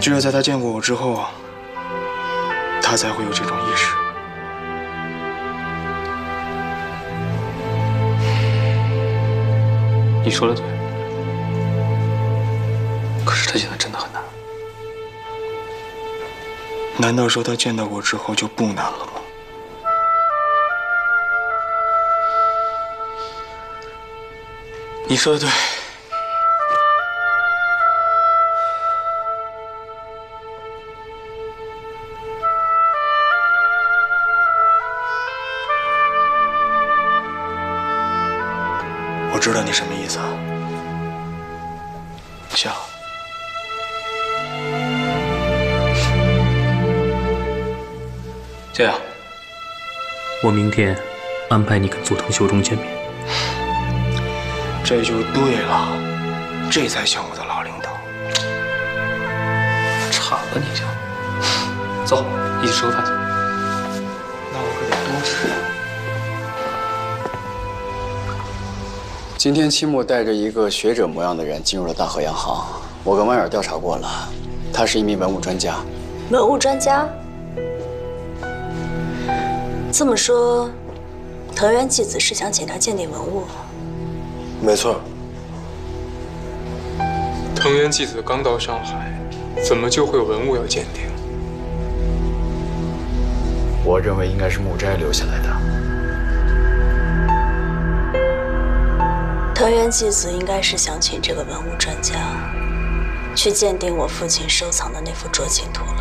只有在他见过我之后，他才会有这种意识。你说的对，可是他现在真的很难。难道说他见到我之后就不难了吗？ 你说的对，我知道你什么意思啊，笑。这样，我明天安排你跟佐藤秀忠见面。 这就对了，这才像我的老领导。差了你这，走，一起吃个饭去。那我可得多吃啊。今天期末带着一个学者模样的人进入了大和洋行，我跟弯远调查过了，他是一名文物专家。文物专家？这么说，藤原纪子是想请他鉴定文物？ 没错，藤原纪子刚到上海，怎么就会有文物要鉴定？我认为应该是木斋留下来的。藤原纪子应该是想请这个文物专家去鉴定我父亲收藏的那幅酌情图了。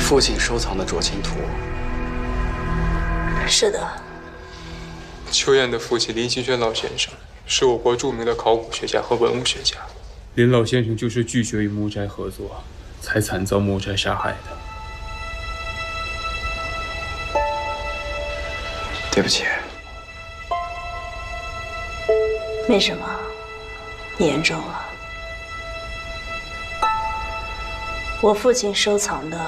父亲收藏的酌情图。是的。秋燕的父亲林清轩老先生是我国著名的考古学家和文物学家。林老先生就是拒绝与木斋合作，才惨遭木斋杀害的。对不起。没什么，你严重了。我父亲收藏的。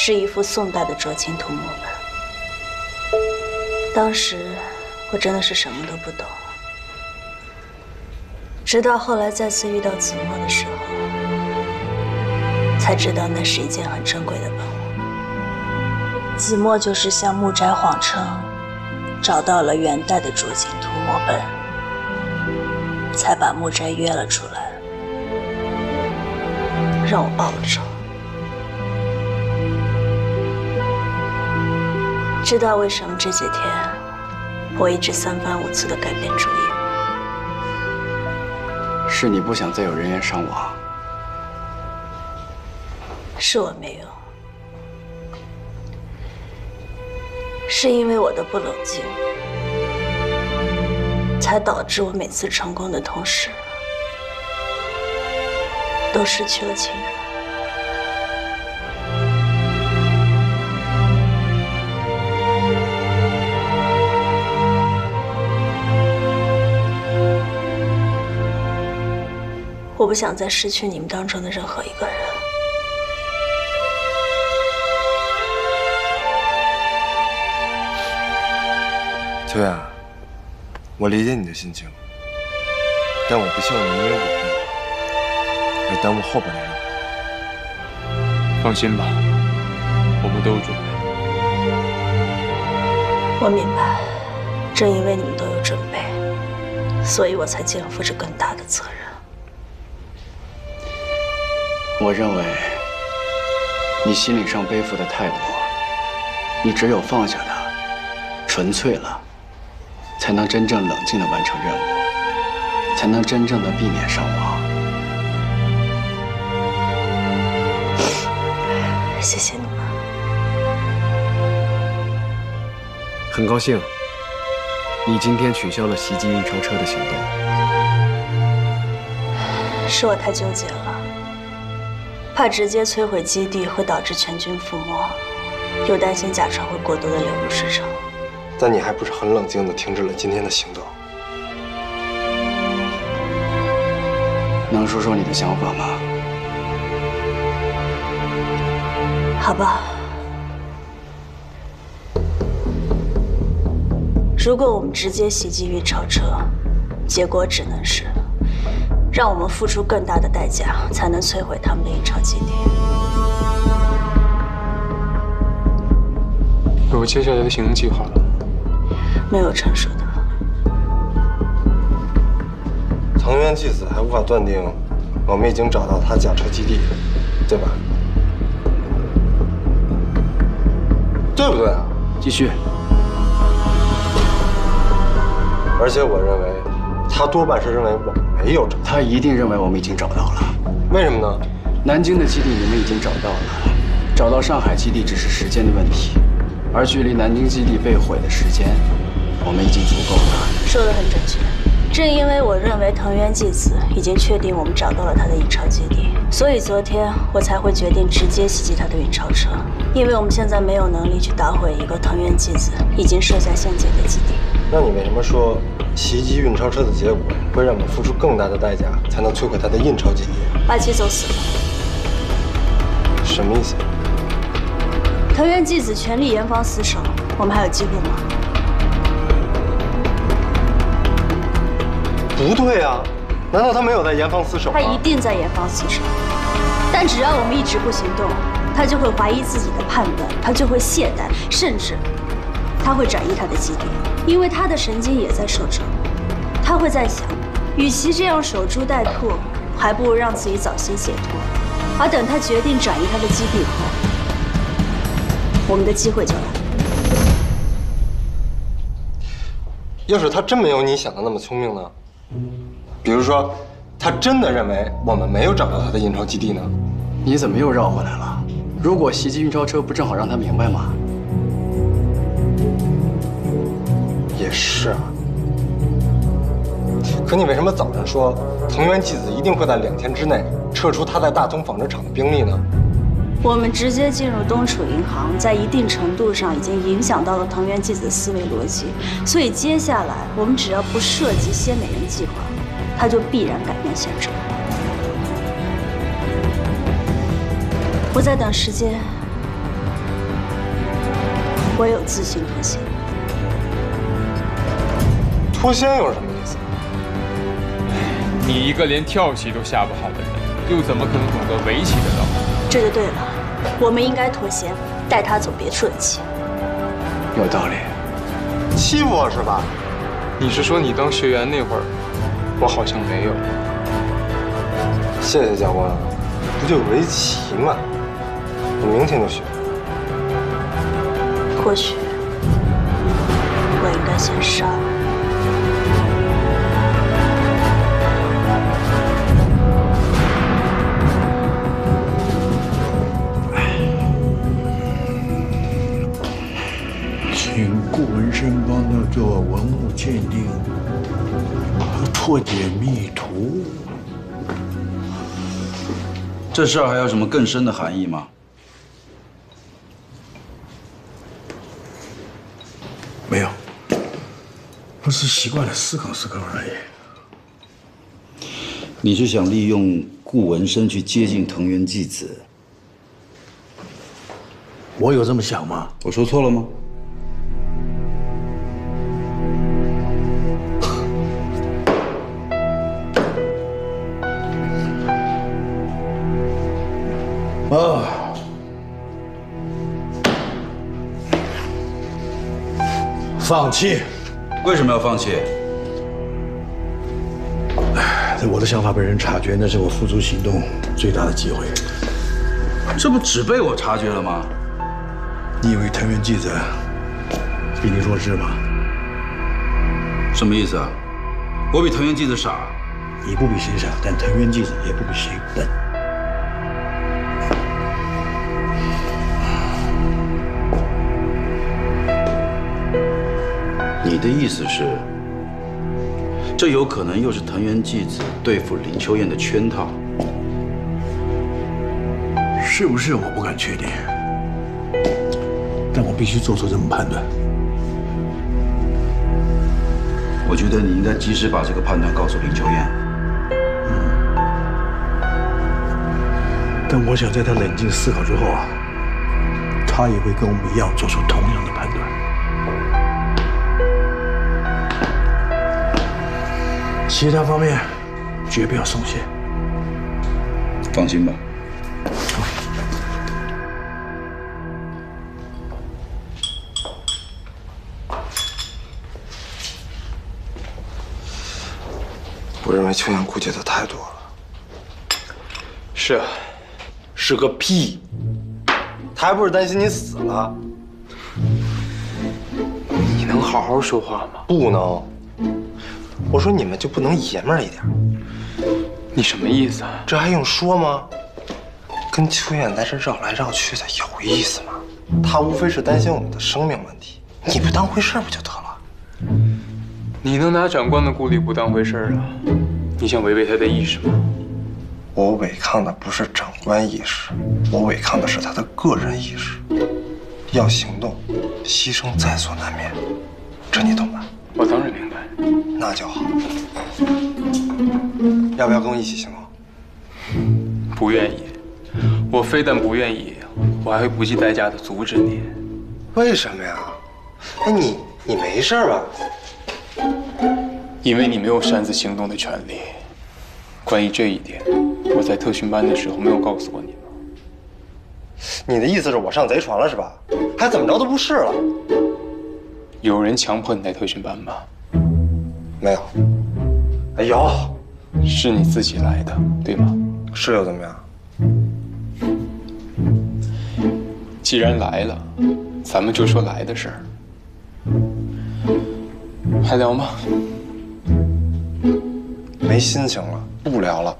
是一幅宋代的酌情图摹本。当时我真的是什么都不懂，直到后来再次遇到子墨的时候，才知道那是一件很珍贵的文物。子墨就是向木斋谎称找到了元代的酌情图摹本，才把木斋约了出来，让我报了仇。 知道为什么这几天我一直三番五次的改变主意吗？是你不想再有人员伤亡，是我没用，是因为我的不冷静，才导致我每次成功的同时，都失去了亲人。 我不想再失去你们当中的任何一个人。秋燕，我理解你的心情，但我不希望你因为我而耽误后边的任务。放心吧，我们都有准备。我明白，正因为你们都有准备，所以我才肩负着更大的责任。 我认为，你心理上背负的太多，你只有放下它，纯粹了，才能真正冷静地完成任务，才能真正的避免伤亡。谢谢你们，很高兴，你今天取消了袭击运钞车的行动。是我太纠结了。 怕直接摧毁基地会导致全军覆没，又担心假钞会过多的流入市场。但你还不是很冷静地停止了今天的行动？能说说你的想法吗？好吧，如果我们直接袭击运钞车，结果只能是让我们付出更大的代价，才能摧毁他们的印钞基地。有接下来的行动计划了？没有成熟的。藤原纪子还无法断定，我们已经找到他假车基地，对吧？对不对啊？继续。 而且我认为，他多半是认为我们没有找到。他一定认为我们已经找到了。为什么呢？南京的基地你们已经找到了，找到上海基地只是时间的问题，而距离南京基地被毁的时间，我们已经足够了。说得很准确。正因为我认为藤原纪子已经确定我们找到了他的印钞基地，所以昨天我才会决定直接袭击他的运钞车，因为我们现在没有能力去打毁一个藤原纪子已经设下陷阱的基地。 那你为什么说袭击运钞车的结果会让我们付出更大的代价才能摧毁他的印钞基地？八七走死了，什么意思？藤原纪子全力严防死守，我们还有机会吗？不对啊，难道他没有在严防死守吗？他一定在严防死守，但只要我们一直不行动，他就会怀疑自己的判断，他就会懈怠，甚至他会转移他的基地。 因为他的神经也在受折磨，他会在想，与其这样守株待兔，还不如让自己早些解脱。而等他决定转移他的基地后，我们的机会就来了。要是他真没有你想的那么聪明呢？比如说，他真的认为我们没有找到他的印钞基地呢？你怎么又绕回来了？如果袭击运钞车，不正好让他明白吗？ 也是啊，可你为什么早上说藤原纪子一定会在2天之内撤出他在大东纺织厂的兵力呢？我们直接进入东楚银行，在一定程度上已经影响到了藤原纪子的思维逻辑，所以接下来我们只要不涉及蝎美人计划，他就必然改变现状。不再等时间，我有自信妥协。 脱鞋有什么意思？你一个连跳棋都下不好的人，又怎么可能懂得围棋的道理？这就对了，我们应该妥协，带他走别处的棋。有道理。欺负我是吧？你是说你当学员那会儿，我好像没有。谢谢教官，不就围棋吗？我明天就学。或许我应该先杀了。 请顾文生帮他做文物鉴定，破解密图。这事儿还有什么更深的含义吗？没有，我是习惯了思考而已。你是想利用顾文生去接近藤原纪子？我有这么想吗？我说错了吗？ 哦，放弃？为什么要放弃？我的想法被人察觉，那是我付诸行动最大的机会。这不只被我察觉了吗？你以为藤原纪子比你弱智吗？什么意思啊？我比藤原纪子傻？你不比谁傻，但藤原纪子也不比谁笨。 你的意思是，这有可能又是藤原纪子对付林秋燕的圈套，是不是？我不敢确定，但我必须做出这么判断。我觉得你应该及时把这个判断告诉林秋燕。但我想在她冷静思考之后啊，她也会跟我们一样做出同样的判断。其他方面绝不要松懈。放心吧。我认为秋阳顾忌的太多了。是啊，是个屁！他还不是担心你死了？ 能好好说话吗？不能。我说你们就不能爷们儿一点？你什么意思啊？这还用说吗？跟秋燕在这绕来绕去的有意思吗？她无非是担心我们的生命问题，你不当回事不就得了？你能拿长官的顾虑不当回事啊？你想违背他的意识吗？我违抗的不是长官意识，我违抗的是他的个人意识。 要行动，牺牲在所难免，这你懂吧？我当然明白。那就好。要不要跟我一起行动？不愿意。我非但不愿意，我还会不计代价的阻止你。为什么呀？哎，你没事吧？因为你没有擅自行动的权利。关于这一点，我在特训班的时候没有告诉过你。 你的意思是我上贼船了是吧？还怎么着都不是了。有人强迫你来特训班吗？没有。哎，有，是你自己来的，对吗？是又怎么样？既然来了，咱们就说来的事儿。还聊吗？没心情了，不聊了。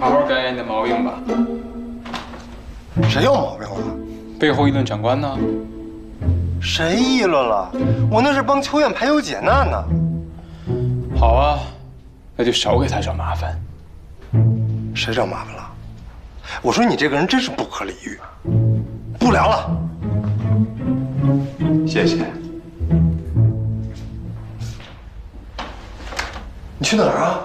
好好改改你的毛病吧。谁有毛病了？背后议论长官呢？谁议论了？我那是帮秋燕排忧解难呢。好啊，那就少给他找麻烦。谁找麻烦了？我说你这个人真是不可理喻。不聊了。谢谢。你去哪儿啊？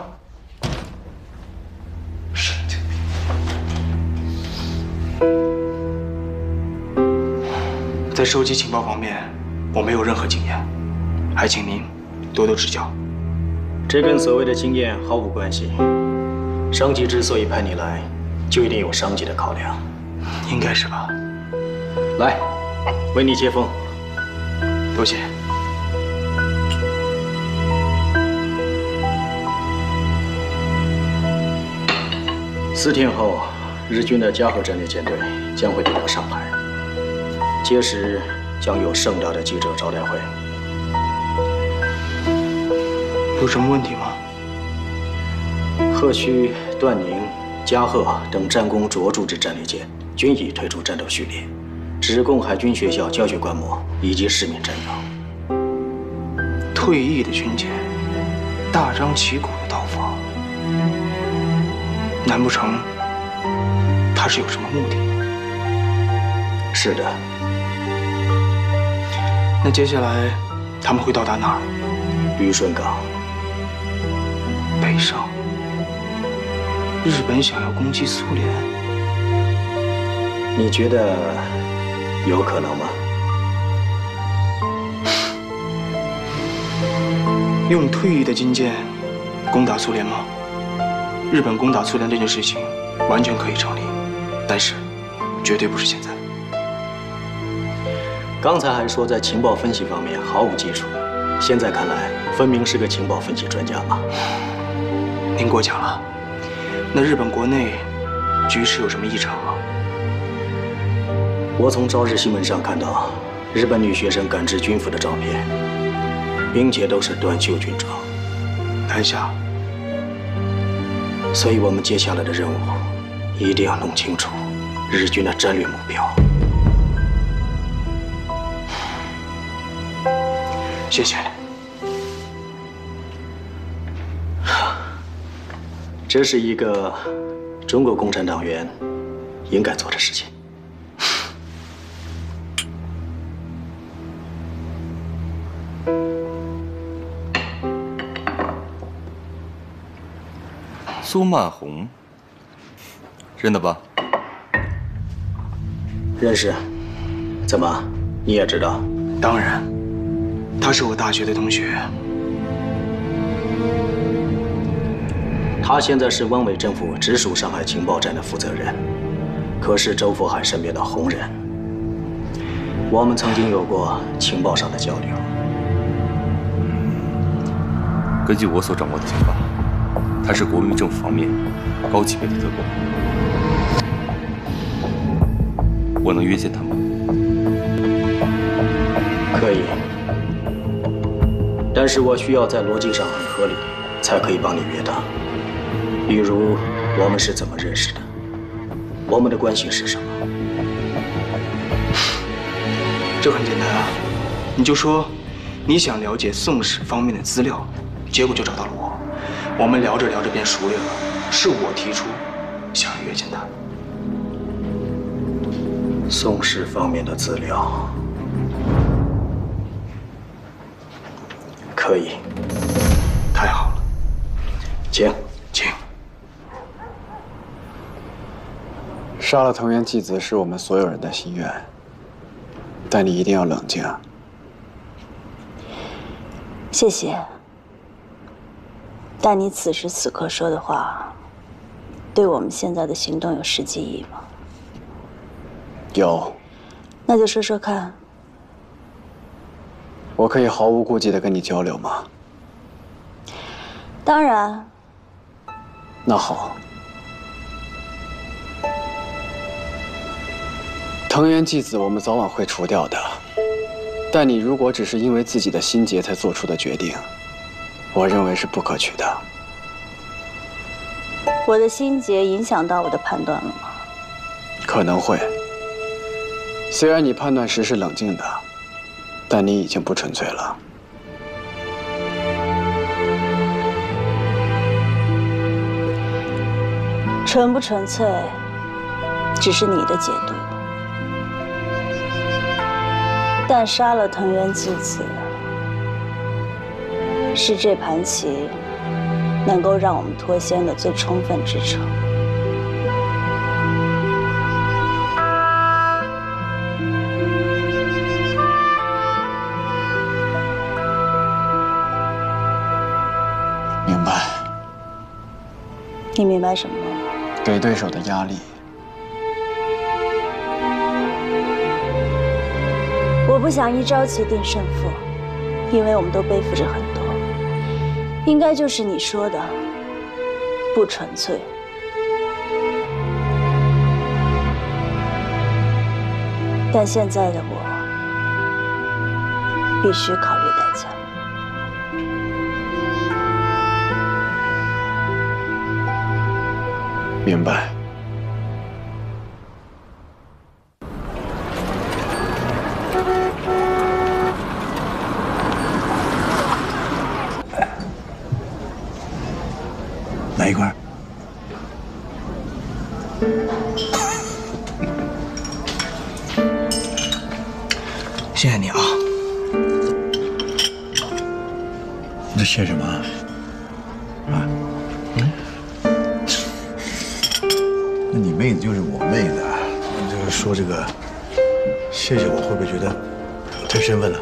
在收集情报方面，我没有任何经验，还请您多多指教。这跟所谓的经验毫无关系。上级之所以派你来，就一定有上级的考量，应该是吧？来，为你接风。多谢。4天后，日军的嘉禾战略舰队将会抵达上海。 届时将有盛大的记者招待会，有什么问题吗？赫胥、段宁、嘉禾等战功卓著之战列舰均已退出战斗序列，只供海军学校教学观摩以及市民瞻仰。退役的军舰，大张旗鼓的到访，难不成他是有什么目的？是的。 那接下来他们会到达哪儿？旅顺港。北上。日本想要攻击苏联，你觉得有可能吗？用退役的军舰攻打苏联吗？日本攻打苏联这件事情完全可以成立，但是绝对不是现在。 刚才还说在情报分析方面毫无基础，现在看来分明是个情报分析专家嘛。您过奖了。那日本国内局势有什么异常吗？我从朝日新闻上看到，日本女学生赶制军服的照片，并且都是短袖军装。南下。所以我们接下来的任务一定要弄清楚日军的战略目标。 谢谢。这是一个中国共产党员应该做的事情。苏曼红，认得吧？认识。怎么，你也知道？当然。他是我大学的同学。他现在是汪伪政府直属上海情报站的负责人，可是周佛海身边的红人。我们曾经有过情报上的交流。根据我所掌握的情报，他是国民政府方面高级别的特工。我能约见他吗？ 可以，但是我需要在逻辑上很合理，才可以帮你约他。比如，我们是怎么认识的？我们的关系是什么？这很简单啊，你就说你想了解宋史方面的资料，结果就找到了我。我们聊着聊着便熟了，是我提出想约见他。宋史方面的资料。 可以，太好了，请。杀了藤原纪子是我们所有人的心愿，但你一定要冷静。谢谢，但你此时此刻说的话，对我们现在的行动有实际意义吗？有。那就说说看。 我可以毫无顾忌的跟你交流吗？当然。那好。藤原纪子，我们早晚会除掉的。但你如果只是因为自己的心结才做出的决定，我认为是不可取的。我的心结影响到我的判断了吗？可能会。虽然你判断时是冷静的。 但你已经不纯粹了。纯不纯粹，只是你的解读。但杀了藤原纪子，是这盘棋能够让我们脱先的最充分之处。 你明白什么？给对手的压力。我不想一招棋定胜负，因为我们都背负着很多。应该就是你说的，不纯粹。但现在的我，必须考虑代价。 明白。来一块。谢谢你啊！那谢什么啊？ 妹子就是我妹子，你就是说这个，谢谢我会不会觉得太身份了？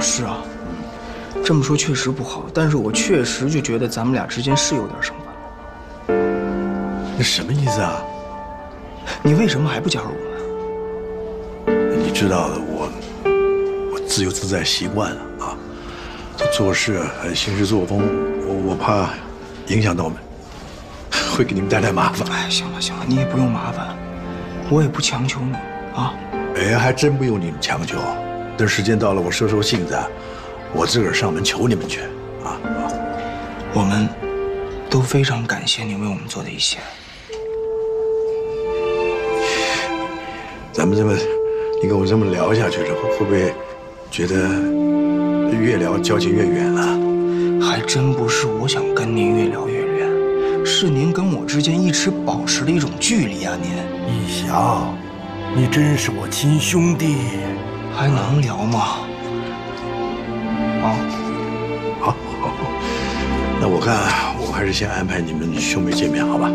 是啊，这么说确实不好，但是我确实就觉得咱们俩之间是有点什么。那什么意思啊？你为什么还不加入我们？你知道的，我自由自在习惯了啊，做事行事作风，我怕影响到我们。 会给你们带来麻烦。哎，行了行了，你也不用麻烦，我也不强求你啊。哎，还真不用你们强求。等时间到了，我收收性子，我自个儿上门求你们去啊。我们都非常感谢你为我们做的一切。咱们这么，你跟我这么聊下去了，会不会觉得越聊交情越远了？还真不是，我想跟您越聊越远。 是您跟我之间一直保持的一种距离啊，您。逸翔，你真是我亲兄弟，还能聊吗？啊，好，好，好，那我看我还是先安排你们兄妹见面，好吧？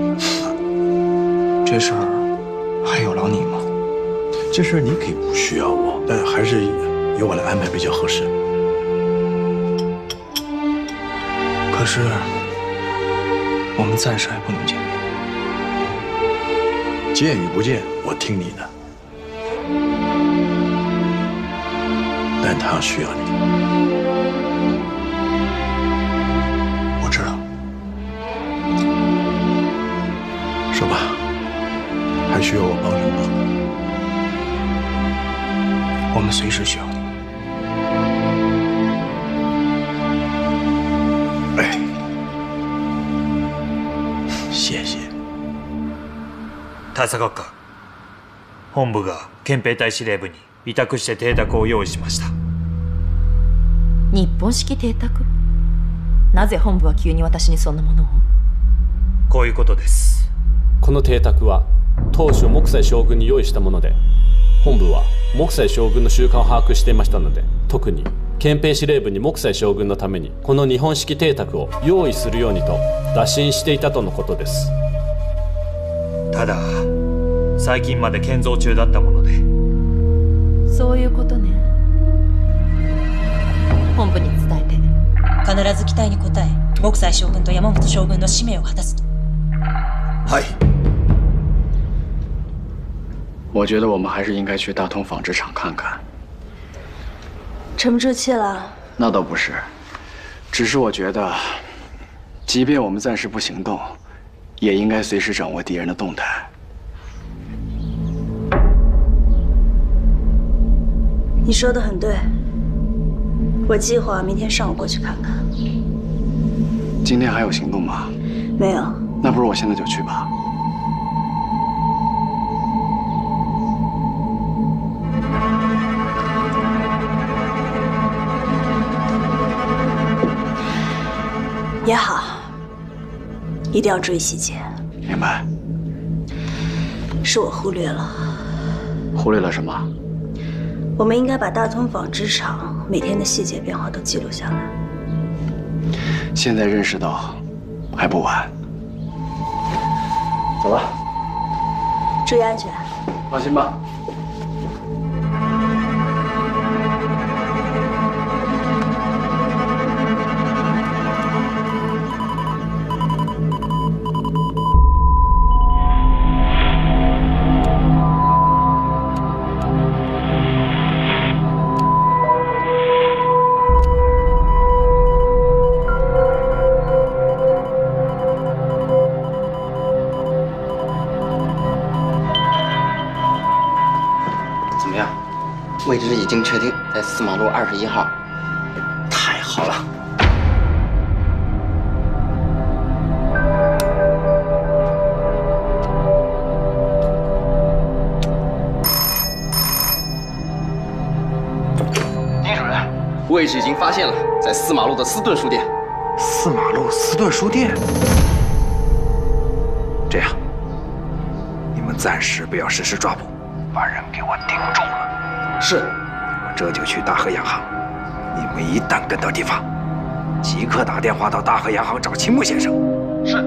这事儿还有劳你吗？这事儿你可以不需要我，但还是由我来安排比较合适。可是，我们暂时还不能见面。见与不见，我听你的。但他需要你。我知道。说吧，还需要我帮什么？我们随时需要你。 対策課本部が憲兵隊司令部に委託して邸宅を用意しました。日本式邸宅？なぜ本部は急に私にそんなものを？こういうことです。この邸宅は当初木西将軍に用意したもので、本部は木西将軍の習慣を把握していましたので、特に憲兵司令部に木西将軍のためにこの日本式邸宅を用意するようにと打診していたとのことです。ただ 最近まで建造中だったもので。そういうことね。本部に伝えて、必ず期待に応え北斎将軍と山本将軍の使命を果たすと。はい。我觉得我们还是应该去大同纺织厂看看。沉不住气了？那倒不是，只是我觉得，即便我们暂时不行动，也应该随时掌握敌人的动态。 你说的很对，我计划明天上午过去看看。今天还有行动吗？没有。那不如我现在就去吧。也好，一定要注意细节。明白。是我忽略了。忽略了什么？ 我们应该把大同纺织厂每天的细节变化都记录下来。现在认识到还不晚。走了，注意安全。放心吧。 位置已经确定，在4马路21号。太好了！丁主任，位置已经发现了，在4马路的斯顿书店。4马路斯顿书店。这样，你们暂时不要实施抓捕，把人给我盯住了。 是，我这就去大和洋行。你们一旦跟到地方，即刻打电话到大和洋行找青木先生。是。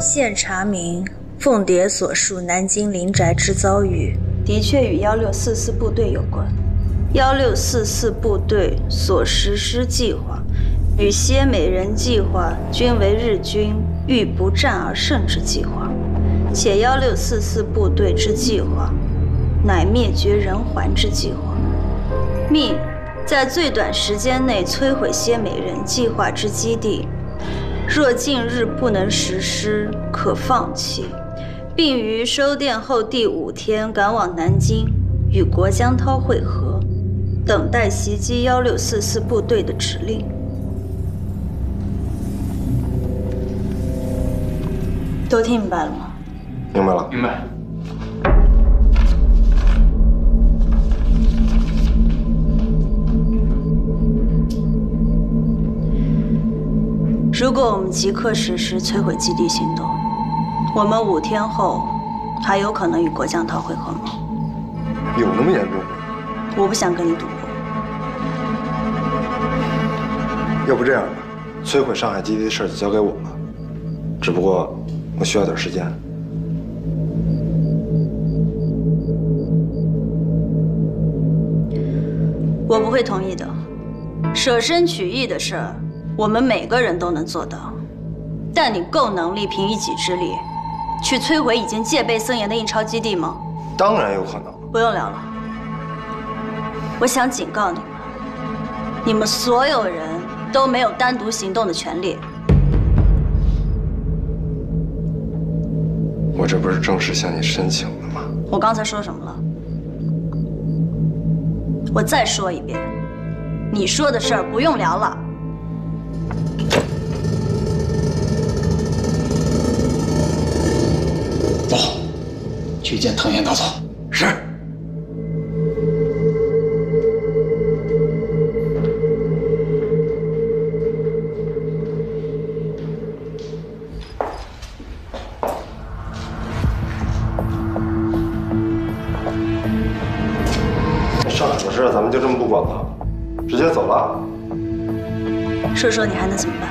现查明，凤蝶所述南京林宅之遭遇，的确与1644部队有关。1644部队所实施计划，与蝎美人计划均为日军欲不战而胜之计划，且1644部队之计划，乃灭绝人寰之计划。命在最短时间内摧毁蝎美人计划之基地，若近日不能实施，可放弃，并于收电后第5天赶往南京，与国江涛会合，等待袭击1644部队的指令。都听明白了吗？明白了，明白。 如果我们即刻实施摧毁基地行动，我们5天后还有可能与国江涛会合吗？有那么严重吗？我不想跟你赌博。要不这样吧，摧毁上海基地的事就交给我吧。只不过我需要点时间。我不会同意的，舍身取义的事儿。 我们每个人都能做到，但你够能力，凭一己之力，去摧毁已经戒备森严的印钞基地吗？当然有可能。不用聊了，我想警告你们，你们所有人都没有单独行动的权利。我这不是正式向你申请了吗？我刚才说什么了？我再说一遍，你说的事儿不用聊了。 走，去见藤原大佐。是。上海的事咱们就这么不管了，直接走了。说说你还能怎么办？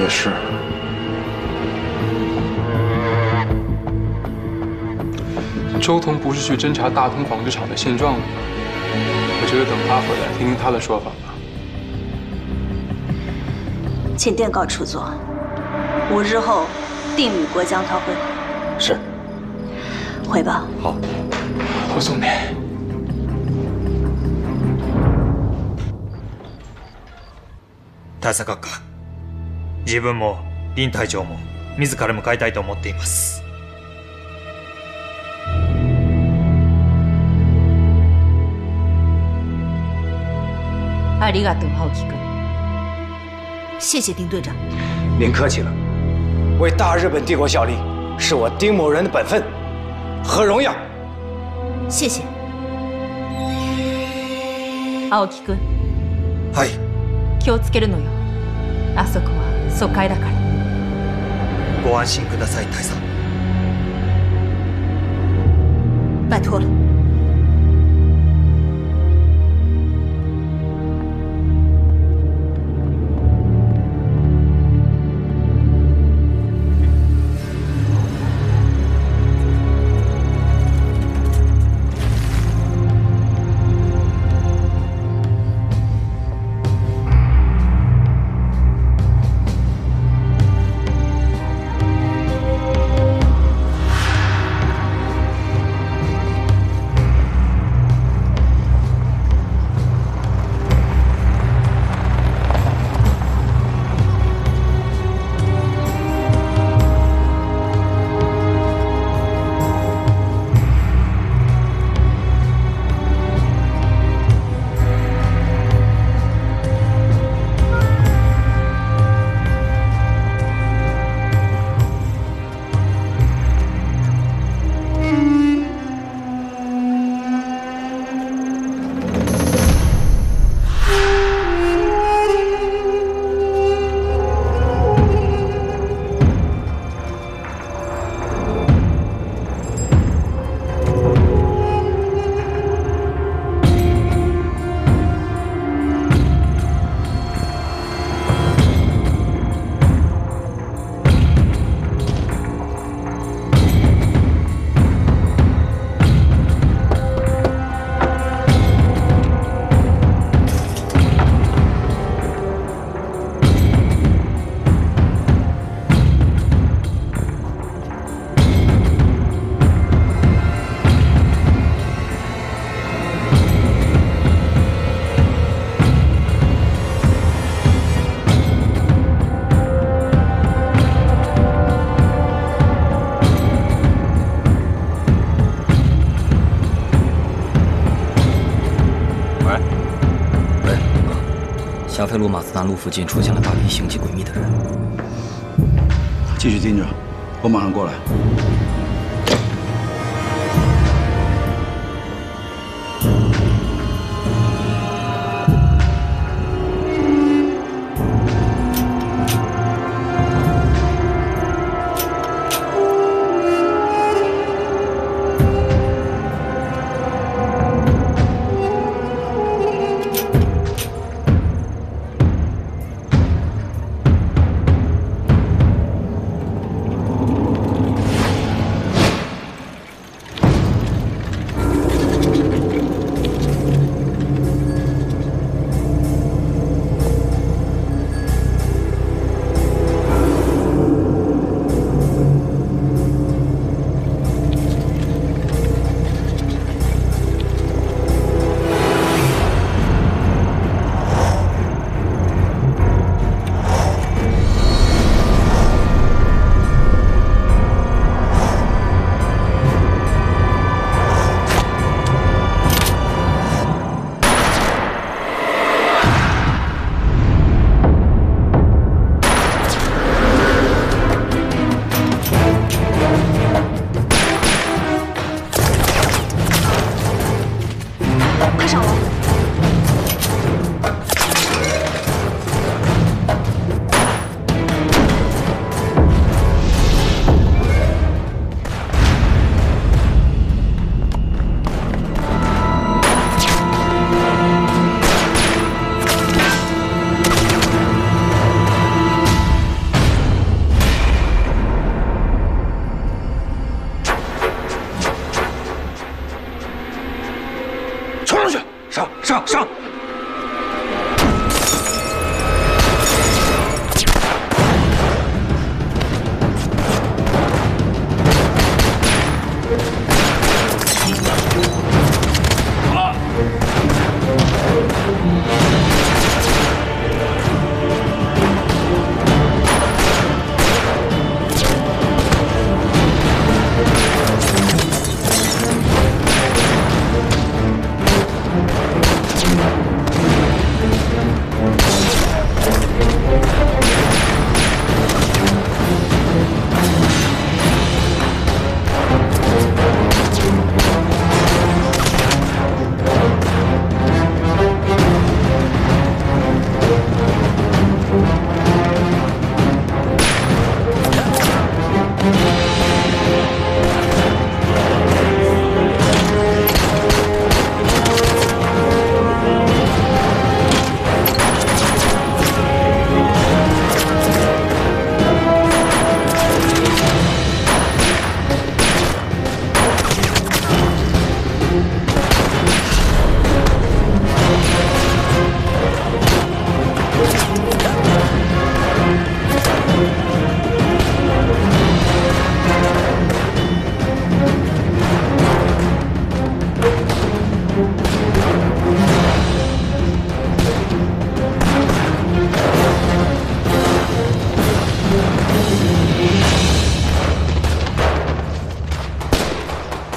也是，周彤不是去侦查大通纺织厂的现状了吗？我觉得等他回来，听听他的说法吧。请电告处座，5日后定与国江涛会合。是。回吧。好。我送你。 大佐閣下。 自分も林隊長も自ら向かいたいと思っています。ありがとう、浩輝君。谢谢丁队长。您客气了，为大日本帝国效力是我丁某人的本分和荣耀。谢谢。浩輝君。はい。気をつけるのよ。あそこは。 疎開だから。ご安心ください、大佐。拜托了。霞飞路马自达路附近出现了大批行迹诡秘的人。继续盯着，我马上过来。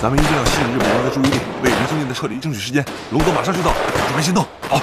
咱们一定要吸引日本人的注意力，为林经理的撤离争取时间。龙哥马上就到，准备行动。好。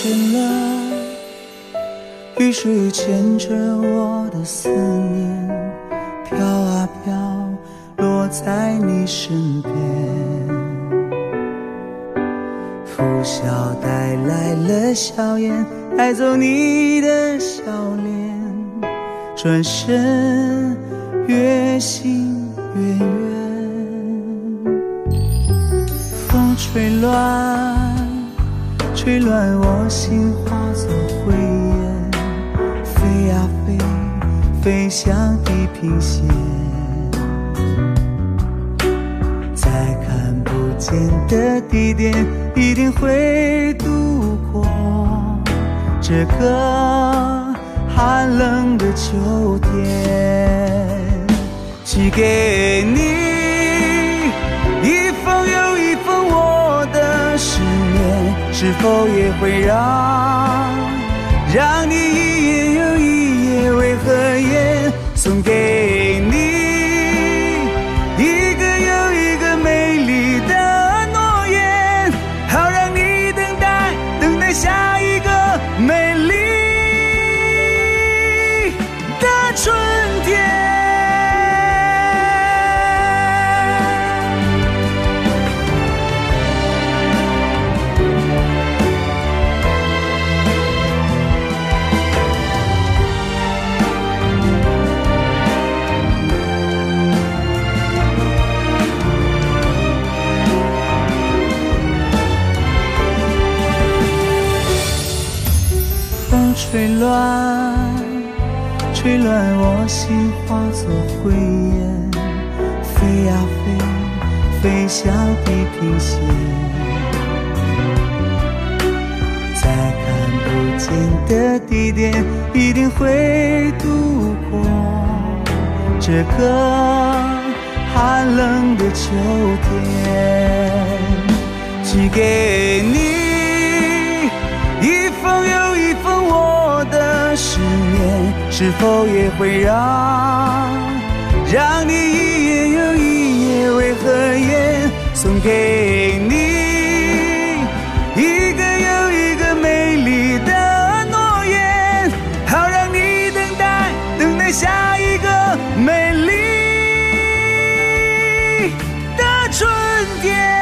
现了，雨水牵着我的思念，飘啊飘，落在你身边。拂晓带来了硝烟，带走你的笑脸，转身越行越远。风吹乱我心，化作灰烟，飞啊飞，飞向地平线。在看不见的地点，一定会度过这个寒冷的秋天。寄给你一封又一封我的思念，是否也会让你一夜又一夜为何言？送给你一个又一个美丽的诺言，好让你等待下一个美丽的春天。吹乱我心，化作灰烟，飞啊飞，飞向地平线。在看不见的地点，一定会度过这个寒冷的秋天。寄给你一封又一封我的思念，是否也会让你一夜又一夜为何言？送给你一个又一个美丽的诺言，好让你等待下一个美丽的春天。